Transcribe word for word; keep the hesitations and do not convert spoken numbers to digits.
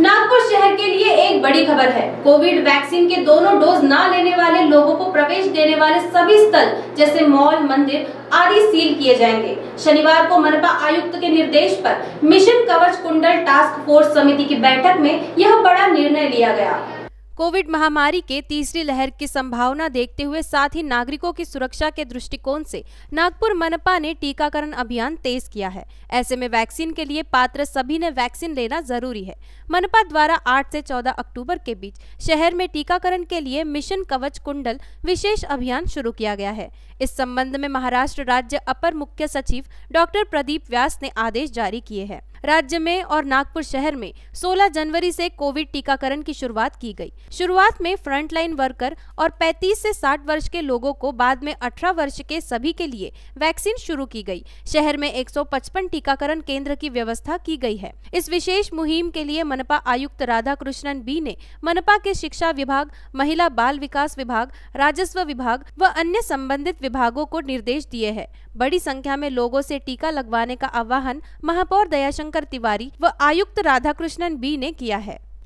नागपुर शहर के लिए एक बड़ी खबर है। कोविड वैक्सीन के दोनों डोज ना लेने वाले लोगों को प्रवेश देने वाले सभी स्थल जैसे मॉल, मंदिर आदि सील किए जाएंगे। शनिवार को मनपा आयुक्त के निर्देश पर मिशन कवच कुंडल टास्क फोर्स समिति की बैठक में यह बड़ा निर्णय लिया गया। कोविड महामारी के तीसरी लहर की संभावना देखते हुए साथ ही नागरिकों की सुरक्षा के दृष्टिकोण से नागपुर मनपा ने टीकाकरण अभियान तेज किया है। ऐसे में वैक्सीन के लिए पात्र सभी ने वैक्सीन लेना जरूरी है। मनपा द्वारा आठ से चौदह अक्टूबर के बीच शहर में टीकाकरण के लिए मिशन कवच कुंडल विशेष अभियान शुरू किया गया है। इस संबंध में महाराष्ट्र राज्य अपर मुख्य सचिव डॉ प्रदीप व्यास ने आदेश जारी किए हैं। राज्य में और नागपुर शहर में सोलह जनवरी से कोविड टीकाकरण की शुरुआत की गई। शुरुआत में फ्रंटलाइन वर्कर और पैंतीस से साठ वर्ष के लोगों को, बाद में अठारह वर्ष के सभी के लिए वैक्सीन शुरू की गई। शहर में एक सौ पचपन टीकाकरण केंद्र की व्यवस्था की गई है। इस विशेष मुहिम के लिए मनपा आयुक्त राधाकृष्णन बी ने मनपा के शिक्षा विभाग, महिला बाल विकास विभाग, राजस्व विभाग व अन्य संबंधित विभागों को निर्देश दिए है। बड़ी संख्या में लोगों से टीका लगवाने का आह्वान महापौर दयाशंकर तिवारी व आयुक्त राधाकृष्णन बी ने किया है।